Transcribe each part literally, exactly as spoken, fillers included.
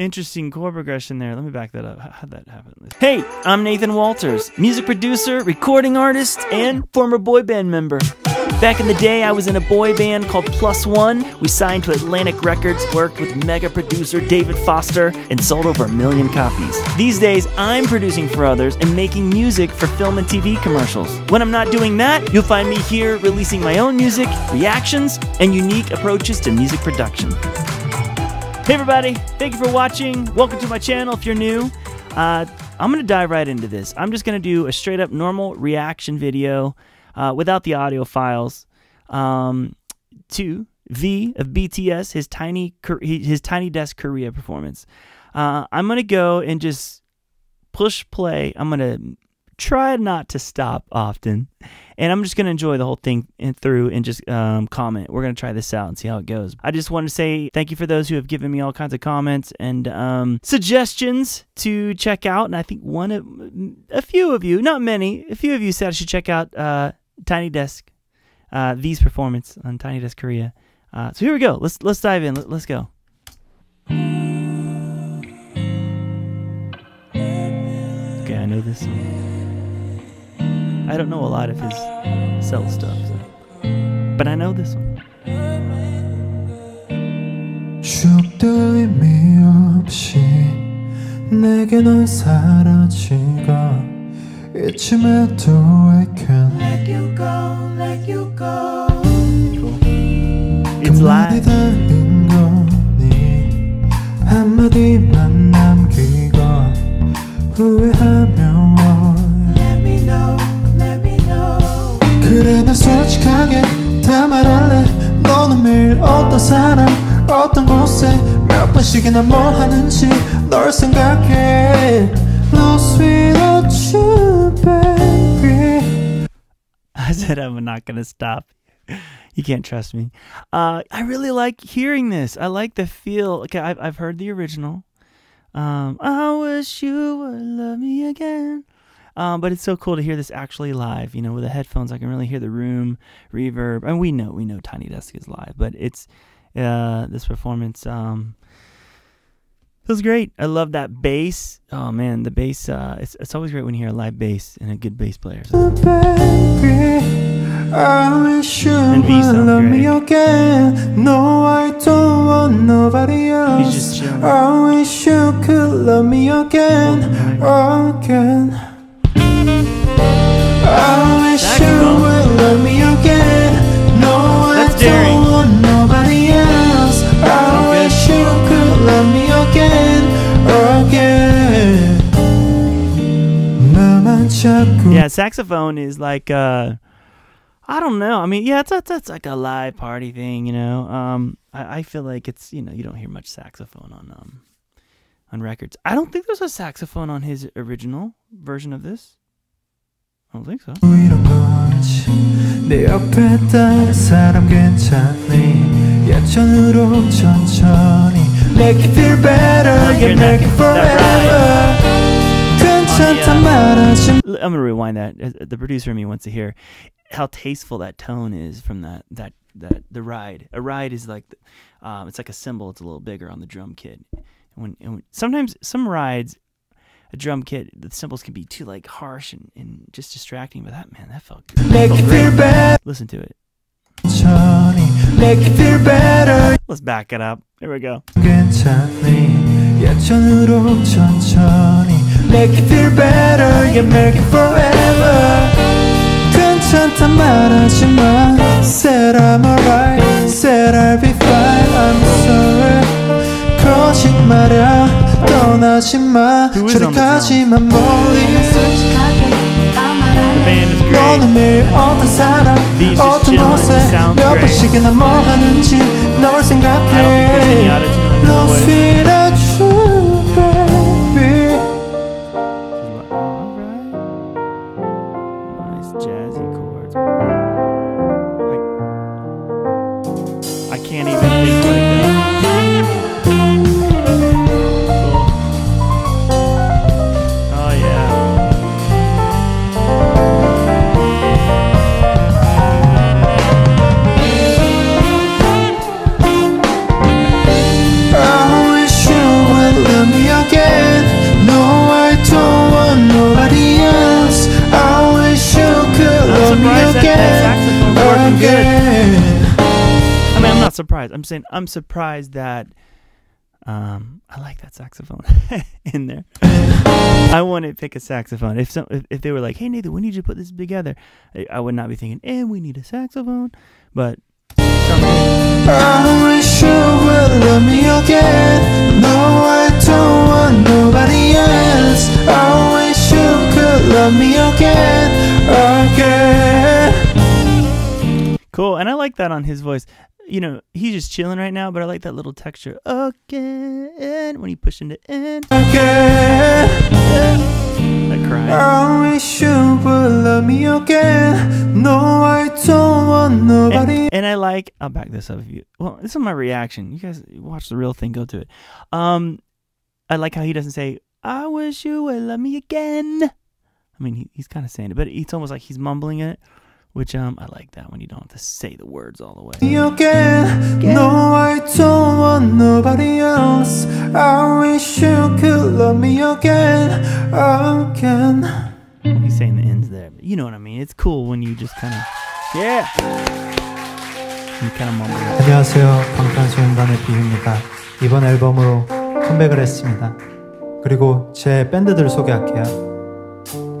interesting chord progression there. Let me back that up. How'd that happen? Hey, I'm Nathan Walters, music producer, recording artist, and former boy band member. Back in the day, I was in a boy band called Plus One. We signed to Atlantic Records, worked with mega producer David Foster, and sold over a million copies. These days, I'm producing for others and making music for film and T V commercials. When I'm not doing that, you'll find me here releasing my own music, reactions, and unique approaches to music production. Hey everybody, thank you for watching. Welcome to my channel if you're new. Uh, I'm gonna dive right into this. I'm just gonna do a straight up normal reaction video Uh, without the audio files, um, to V of B T S, his Tiny his Tiny Desk Korea performance. Uh, I'm going to go and just push play. I'm going to try not to stop often, and I'm just going to enjoy the whole thing and through and just um, comment. We're going to try this out and see how it goes. I just want to say thank you for those who have given me all kinds of comments and um, suggestions to check out, and I think one of, a few of you, not many, a few of you said I should check out uh, Tiny Desk, uh, V's performance on Tiny Desk Korea. Uh, so here we go. Let's let's dive in. Let, let's go. Okay, I know this one. I don't know a lot of his cell stuff, so. But I know this one. It's metal, I can let you go, let you go. Cool. It's live. Let me know, let me know. 그래 나 솔직하게 다 말할래. 너는 매일 어떤 사람, 어떤 곳에 몇 번씩이나 뭐 하는지 널 생각해. Lost without you, baby. I said I'm not gonna stop. You can't trust me. Uh, I really like hearing this. I like the feel. Okay, I've I've heard the original. Um, I wish you would love me again. Um, but it's so cool to hear this actually live. You know, with the headphones, I can really hear the room reverb. And we know we know Tiny Desk is live, but it's uh, this performance. Um, It was great. I love that bass. Oh man, the bass. Uh, it's it's always great when you hear a live bass and a good bass player. So. And V sounds great. No, I don't want nobody else. He's just chilling. I wish you could love me again, again. I wish you would love me again. No, I don't want nobody else. I wish you could love me. Yeah, saxophone is like uh I don't know. I mean, yeah, it's that's like a live party thing, you know. Um I, I feel like it's, you know, you don't hear much saxophone on um on records. I don't think there's a saxophone on his original version of this. I don't think so. Make you feel better, you make it forever. I'm gonna rewind that. The producer in me wants to hear how tasteful that tone is from that that that the ride. A ride is like, um, it's like a cymbal. It's a little bigger on the drum kit. And when, and when sometimes some rides, a drum kit, the cymbals can be too like harsh and, and just distracting. But that man, that felt good. That felt great. Listen to it. Make you feel better. Let's back it up. Here we go. 괜찮니? 예전으로 천천히. Make you feel better. You make it forever. 괜찮단 말하지 마. Said I'm alright. Said I'll be fine. I'm sorry. 거짓말야. 떠나지 마. 저리까지만 멀리. The band is great. These just chillin', sound great. Nice jazzy chords. I can't even think like surprised. I'm saying I'm surprised that um, I like that saxophone in there. I wouldn't pick a saxophone. If some, if, if they were like, hey, Nathan, we need you to put this together, I, I would not be thinking, eh, we need a saxophone. But I wish you would love me again. No, I don't want nobody else. I wish you could love me again, again. Cool, and I like that on his voice. You know, he's just chilling right now, but I like that little texture. Again, when he pushed into N. Again. I cry. I wish you would love me again. No, I don't want nobody. And, and I like, I'll back this up if you, well, this is my reaction. You guys watch the real thing, go to it. Um, I like how he doesn't say, I wish you would love me again. I mean, he, he's kind of saying it, but it's almost like he's mumbling it. Which, um, I like that when you don't have to say the words all the way. Again, no, I don't want nobody else. I wish you could love me again, again. Well, he's saying the ends there, but you know what I mean. It's cool when you just kind of, yeah. You kind of mumble. 안녕하세요, 방탄소년단의 비유입니다. 이번 앨범으로 컴백을 했습니다. 그리고 제 밴드들 소개할게요.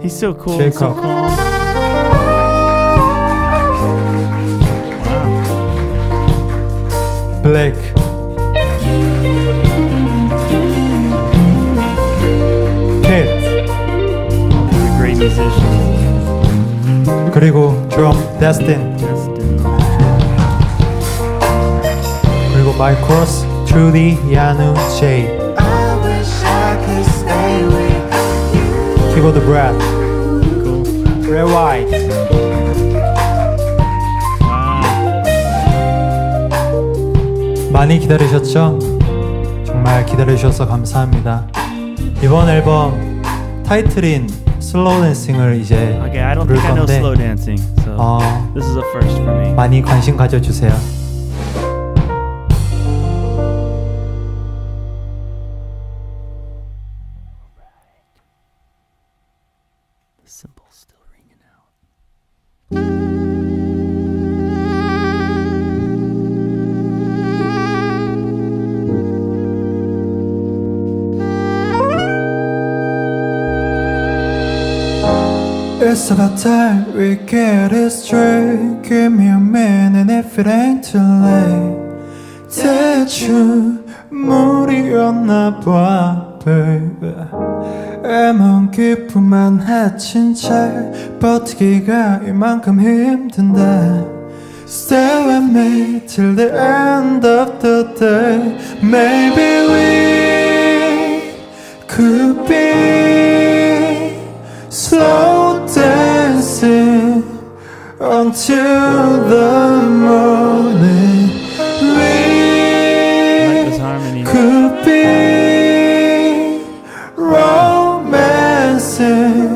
He's so cool. He's so cool. Black, Kid, a great musician. 그리고 drum Destin. Destin. 그리고 my cross Trudy, Yanu, Jay. I wish I could stay with you. 키보드 Brad, cool. Red White. 많이 기다리셨죠? 정말 기다려주셔서 감사합니다. 이번 앨범 타이틀인 슬로우 댄싱을 이제 okay, 부를 건데 dancing, so 어, this is a first for me. 많이 관심 가져주세요. It's about time we get it straight. Give me a minute if it ain't too late. 대충 무리였나봐 baby. 애먼 기쁨만 해친 채 버티기가 이만큼 힘든데 Stay with me till the end of the day. Maybe we could be slow dancing until the morning. We could be romancing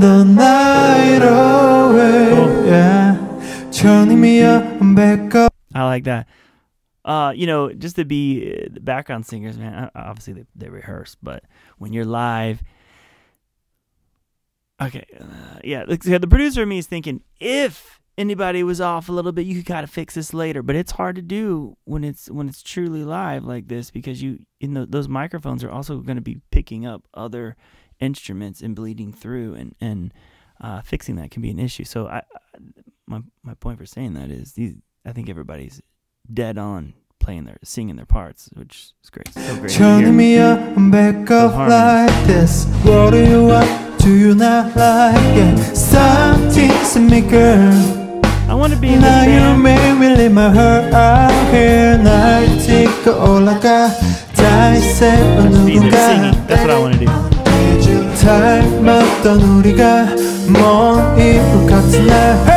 the night away. Yeah, turning me up back up. I like that. Uh, you know, just to be the background singers, man. Obviously, they, they rehearse, but when you're live. Okay, uh, yeah, the producer of me is thinking, if anybody was off a little bit, you could kind of fix this later. But it's hard to do when it's when it's truly live like this, because you in the, those microphones are also going to be picking up other instruments and bleeding through, and and uh, fixing that can be an issue. So I, I my my point for saying that is, these, I think everybody's dead on playing their singing their parts, which is great. So great turning me up and back up like this. What do you want? Do you not like it? Something's in me, girl. I want to be in this now band. You made me leave my heart out here. Now you take all I got. That's what I want to do. Hey! Hey!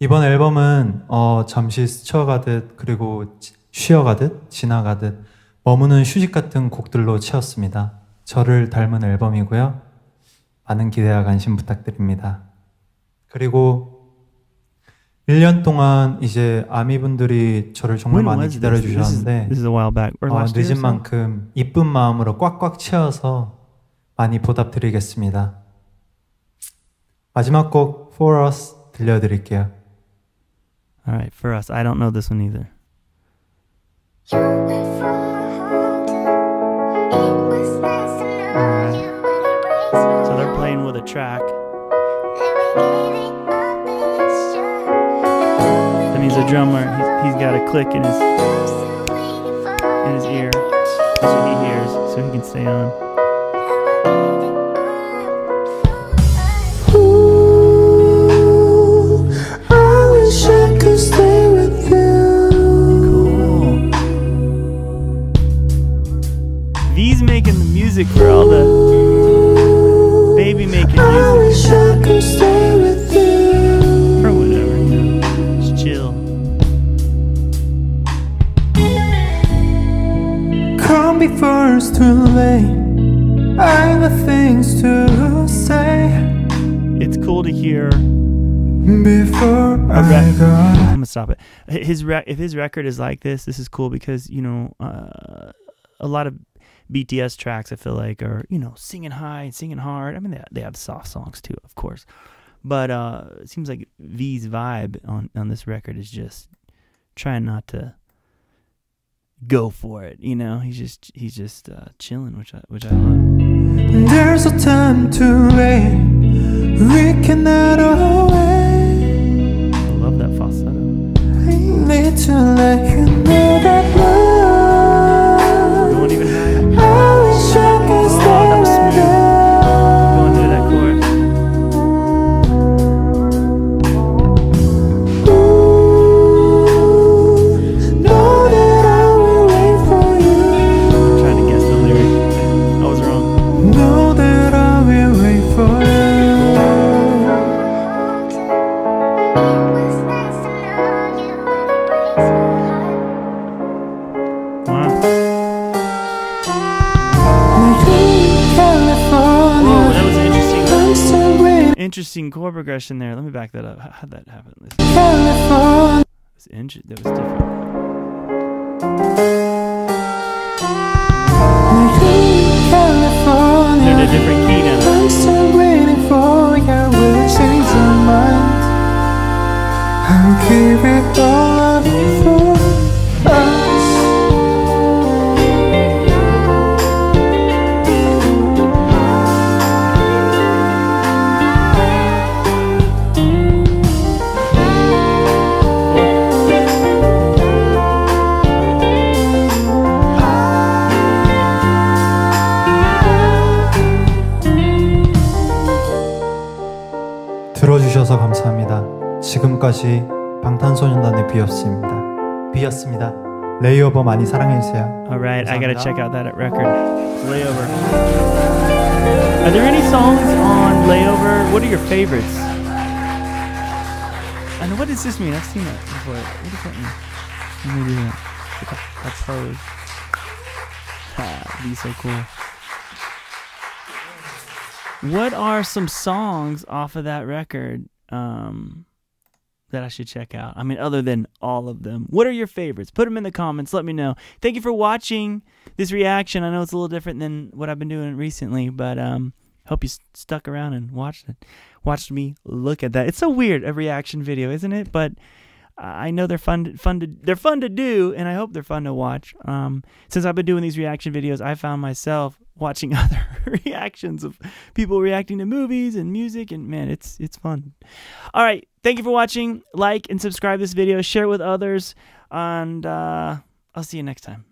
이번 앨범은 어, 잠시 스쳐가듯 그리고 쉬어가듯 지나가듯 머무는 휴식 같은 곡들로 채웠습니다. 저를 닮은 앨범이고요. 많은 기대와 관심 부탁드립니다. 그리고 일 년 동안 이제 아미분들이 저를 정말 많이 기다려주셨는데 어, 늦은 만큼 이쁜 마음으로 꽉꽉 채워서 많이 보답드리겠습니다. 마지막 곡 For Us 들려드릴게요. Alright, For Us. I don't know this one either. So they're playing with a track. That means the drummer, he's, he's got a click in his in his ear, so he hears, so he can stay on. For all the baby making music. I wish I could stay with you. Or whatever, you know. Just chill. Come before it's too late. I have things to say. It's cool to hear. Before I go. I'm gonna stop it. His re if his record is like this, this is cool because, you know, uh, a lot of B T S tracks, I feel like, are, you know, singing high and singing hard. I mean, they, they have soft songs too, of course. But uh, it seems like V's vibe on, on this record is just trying not to go for it, you know? He's just he's just uh, chilling, which I, which I love. There's a time to rain. We cannot always. I love that falsetto. I need to let you know that love. Don't even have interesting chord progression there. Let me back that up. How'd that happen? That was different. They're in a different key now. I'm still waiting for your wishes and minds. I'll give it all of you for us. 들어주셔서 감사합니다. 지금까지 방탄소년단의 B였습니다. B였습니다. 레이오버 많이 사랑해주세요. Alright, I gotta check out that record. Layover. Are there any songs on Layover? What are your favorites? And what does this mean? I've seen that before. What does that mean? Let me do that. That's hard. Ah, be so cool. What are some songs off of that record um, that I should check out? I mean, other than all of them. What are your favorites? Put them in the comments. Let me know. Thank you for watching this reaction. I know it's a little different than what I've been doing recently, but um, hope you st stuck around and watched it. Watched me look at that. It's so weird, a reaction video, isn't it? But I know they're fun to, fun to they're fun to do, and I hope they're fun to watch. Um, since I've been doing these reaction videos, I found myself watching other reactions of people reacting to movies and music, and man, it's it's fun. All right, thank you for watching. Like and subscribe this video, share it with others, and uh, I'll see you next time.